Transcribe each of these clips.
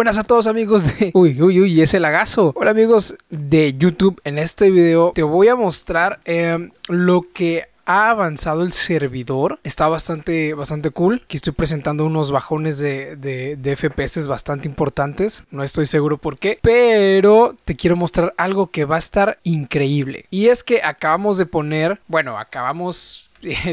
buenas a todos amigos de... Uy, ese lagazo. Hola amigos de YouTube, en este video te voy a mostrar lo que ha avanzado el servidor. Está bastante cool. Aquí estoy presentando unos bajones de FPS bastante importantes. No estoy seguro por qué, pero te quiero mostrar algo que va a estar increíble. Y es que acabamos de poner... Bueno, acabamos...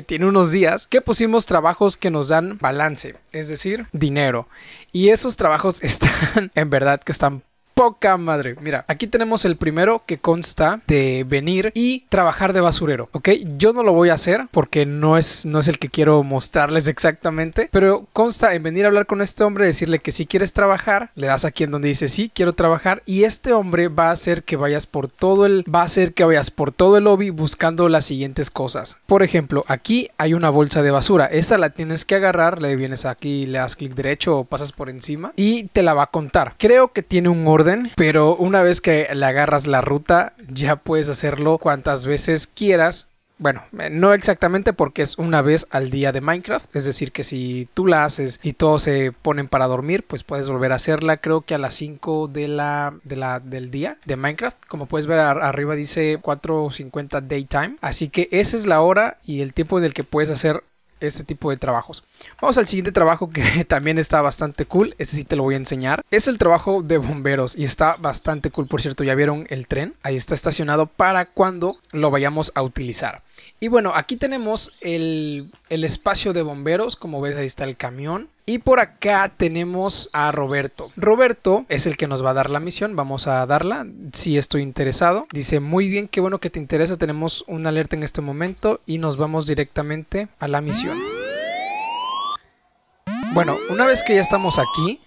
tiene unos días que pusimos trabajos que nos dan balance, es decir, dinero. Y esos trabajos están, en verdad que están poca madre. Mira, aquí tenemos el primero que consta de venir y trabajar de basurero, ¿ok? Yo no lo voy a hacer porque no es el que quiero mostrarles exactamente, pero consta en venir a hablar con este hombre, decirle que si quieres trabajar, le das aquí en donde dice sí, quiero trabajar, y este hombre va a hacer que vayas por todo el lobby buscando las siguientes cosas. Por ejemplo, aquí hay una bolsa de basura. Esta la tienes que agarrar, le vienes aquí, le das clic derecho o pasas por encima y te la va a contar. Creo que tiene un orden, pero una vez que le agarras la ruta ya puedes hacerlo cuantas veces quieras. Bueno, no exactamente porque es una vez al día de Minecraft, es decir que si tú la haces y todos se ponen para dormir, pues puedes volver a hacerla, creo que a las 5 del día de Minecraft. Como puedes ver arriba dice 4:50 daytime, así que esa es la hora y el tiempo en el que puedes hacer este tipo de trabajos. Vamos al siguiente trabajo que también está bastante cool. Este sí te lo voy a enseñar. Es el trabajo de bomberos y está bastante cool. Por cierto, ya vieron el tren. Ahí está estacionado para cuando lo vayamos a utilizar. Y bueno, aquí tenemos el espacio de bomberos. Como ves, ahí está el camión. Y por acá tenemos a Roberto. Roberto es el que nos va a dar la misión. Vamos a darla. Si estoy interesado. Dice, muy bien, qué bueno que te interesa. Tenemos una alerta en este momento y nos vamos directamente a la misión. Bueno, una vez que ya estamos aquí,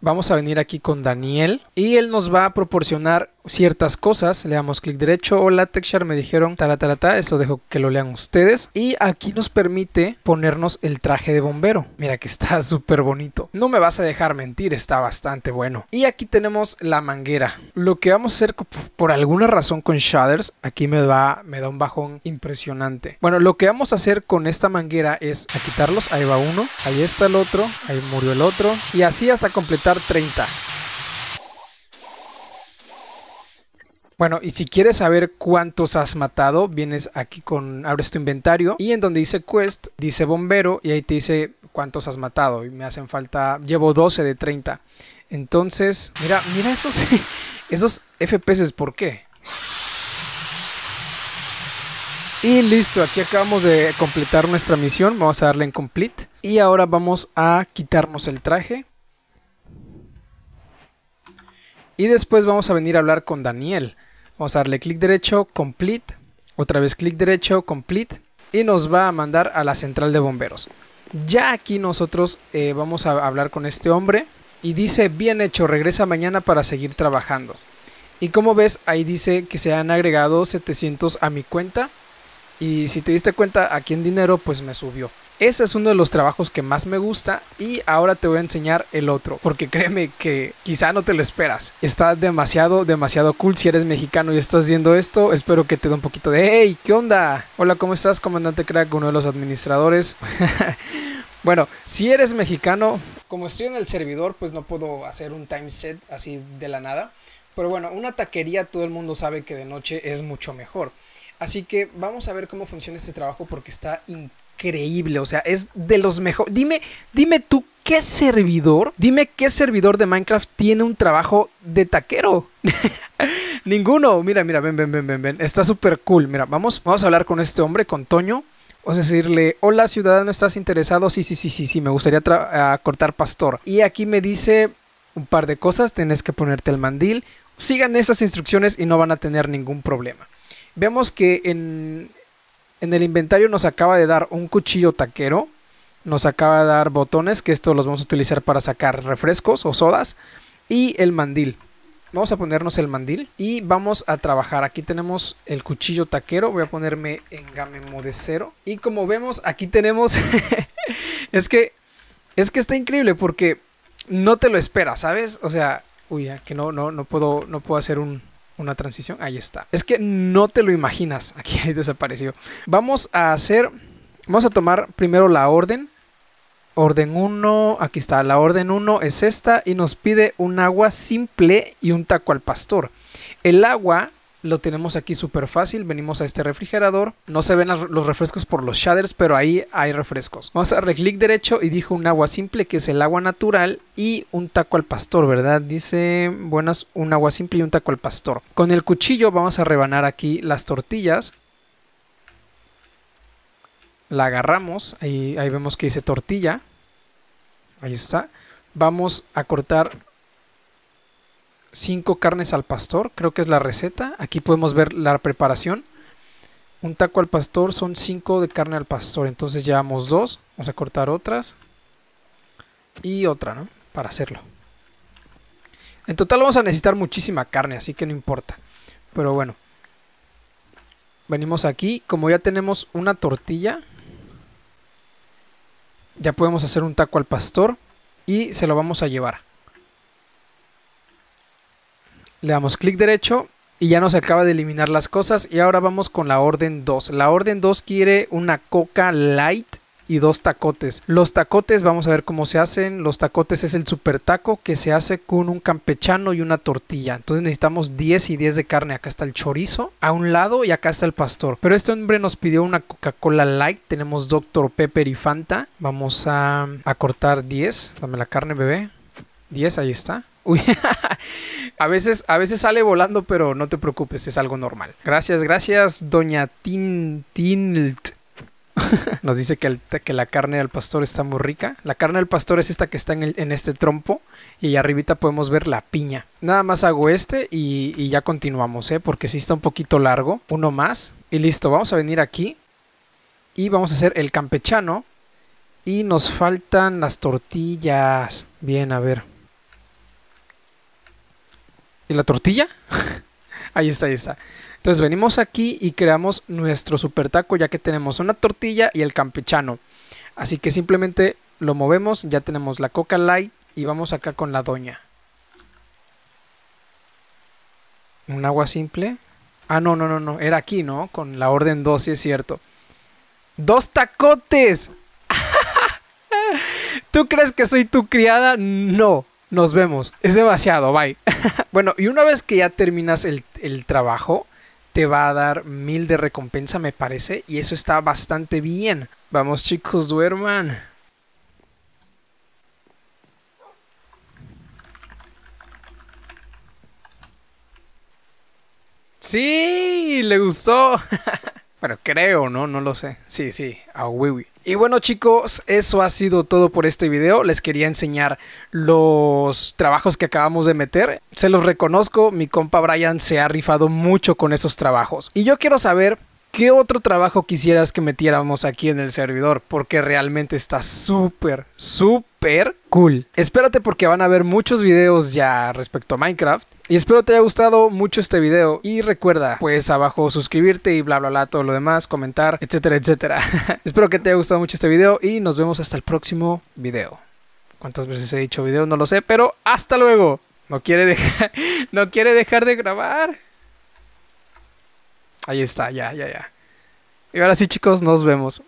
vamos a venir aquí con Daniel y él nos va a proporcionar ciertas cosas. Le damos clic derecho. Hola, Texture, me dijeron taratata. Eso dejo que lo lean ustedes. Y aquí nos permite ponernos el traje de bombero. Mira que está súper bonito. No me vas a dejar mentir, está bastante bueno. Y aquí tenemos la manguera. Lo que vamos a hacer por alguna razón con shaders, aquí me da un bajón impresionante. Bueno, lo que vamos a hacer con esta manguera es a quitarlos. Ahí va uno, ahí está el otro, ahí murió el otro. Y así hasta completar 30. Bueno, y si quieres saber cuántos has matado, vienes aquí con, abres tu inventario y en donde dice quest, dice bombero y ahí te dice cuántos has matado y me hacen falta, llevo 12 de 30. Entonces, mira esos FPS, ¿por qué? Y listo, aquí acabamos de completar nuestra misión, vamos a darle en complete y ahora vamos a quitarnos el traje. Y después vamos a venir a hablar con Daniel. Vamos a darle clic derecho, complete. Otra vez clic derecho, complete. Y nos va a mandar a la central de bomberos. Ya aquí nosotros vamos a hablar con este hombre. Y dice, bien hecho, regresa mañana para seguir trabajando. Y como ves, ahí dice que se han agregado 700 a mi cuenta. Y si te diste cuenta, aquí en dinero pues me subió. Ese es uno de los trabajos que más me gusta y ahora te voy a enseñar el otro, porque créeme que quizá no te lo esperas. Está demasiado cool. Si eres mexicano y estás viendo esto, espero que te dé un poquito de ¡hey! ¿Qué onda? Hola, ¿cómo estás? Comandante Crack, uno de los administradores. Bueno, si eres mexicano, como estoy en el servidor, pues no puedo hacer un time set así de la nada. Pero bueno, una taquería todo el mundo sabe que de noche es mucho mejor. Así que vamos a ver cómo funciona este trabajo porque está increíble, o sea, es de los mejores. Dime tú qué servidor de Minecraft tiene un trabajo de taquero. Ninguno. Mira, ven. Está súper cool. Mira, vamos a hablar con este hombre, con Toño. Vamos a decirle, hola ciudadano, ¿estás interesado? Sí, me gustaría cortar pastor. Y aquí me dice un par de cosas, tienes que ponerte el mandil. Sigan estas instrucciones y no van a tener ningún problema. Veamos que en el inventario nos acaba de dar un cuchillo taquero, nos acaba de dar botones, que estos los vamos a utilizar para sacar refrescos o sodas, y el mandil. Vamos a ponernos el mandil y vamos a trabajar. Aquí tenemos el cuchillo taquero, voy a ponerme en game mode 0. Y como vemos, aquí tenemos... es que está increíble porque no te lo esperas, ¿sabes? O sea, uy, que no puedo hacer una transición, ahí está. Es que no te lo imaginas. Aquí ahí desapareció. Vamos a tomar primero la orden. Orden 1, aquí está, la orden 1 es esta y nos pide un agua simple y un taco al pastor. El agua lo tenemos aquí súper fácil, venimos a este refrigerador. No se ven los refrescos por los shaders, pero ahí hay refrescos. Vamos a darle clic derecho y dijo un agua simple, que es el agua natural, y un taco al pastor, ¿verdad? Dice, buenas, un agua simple y un taco al pastor. Con el cuchillo vamos a rebanar aquí las tortillas. La agarramos, ahí vemos que dice tortilla. Ahí está. Vamos a cortar 5 carnes al pastor, creo que es la receta. Aquí podemos ver la preparación. Un taco al pastor son 5 de carne al pastor, entonces llevamos 2. Vamos a cortar otras. Y otra, ¿no? Para hacerlo. En total vamos a necesitar muchísima carne, así que no importa. Pero bueno. Venimos aquí, como ya tenemos una tortilla, ya podemos hacer un taco al pastor y se lo vamos a llevar. Le damos clic derecho y ya nos acaba de eliminar las cosas. Y ahora vamos con la orden 2. La orden 2 quiere una coca light y 2 tacotes. Los tacotes, vamos a ver cómo se hacen. Los tacotes es el super taco que se hace con un campechano y una tortilla. Entonces necesitamos 10 y 10 de carne. Acá está el chorizo a un lado y acá está el pastor. Pero este hombre nos pidió una Coca-Cola light. Tenemos Dr. Pepper y Fanta. Vamos a cortar 10. Dame la carne, bebé. 10, ahí está. Uy, a veces sale volando, pero no te preocupes, es algo normal. Gracias, gracias, doña Tintint. Nos dice que la carne al pastor está muy rica. La carne al pastor es esta que está en este trompo. Y arribita podemos ver la piña. Nada más hago este y ya continuamos, ¿eh? Porque sí está un poquito largo. Uno más. Y listo, vamos a venir aquí. Y vamos a hacer el campechano. Y nos faltan las tortillas. Bien, a ver. ¿Y la tortilla? Ahí está, ahí está. Entonces venimos aquí y creamos nuestro super taco, ya que tenemos una tortilla y el campechano. Así que simplemente lo movemos, ya tenemos la Coca Light y vamos acá con la doña. Un agua simple. Ah, no, no, no, no. Era aquí, ¿no? Con la orden 2, sí es cierto. ¡Dos tacotes! ¿Tú crees que soy tu criada? No. Nos vemos. Es demasiado. Bye. Bueno, y una vez que ya terminas el trabajo, te va a dar 1000 de recompensa, me parece. Y eso está bastante bien. Vamos, chicos, duerman. ¡Sí! ¿Le gustó? Bueno, creo, ¿no? No lo sé. Sí, sí. A Wiwi. Y bueno, chicos, eso ha sido todo por este video. Les quería enseñar los trabajos que acabamos de meter. Se los reconozco, mi compa Bryan se ha rifado mucho con esos trabajos. Y yo quiero saber qué otro trabajo quisieras que metiéramos aquí en el servidor, porque realmente está súper, súper cool. Espérate porque van a haber muchos videos ya respecto a Minecraft. Y espero te haya gustado mucho este video. Y recuerda, pues abajo suscribirte y bla bla bla, todo lo demás, comentar, etcétera, etcétera. Espero que te haya gustado mucho este video y nos vemos hasta el próximo video. ¿Cuántas veces he dicho video? No lo sé, pero hasta luego. No quiere dejar de grabar. Ahí está, ya. Y ahora sí, chicos, nos vemos.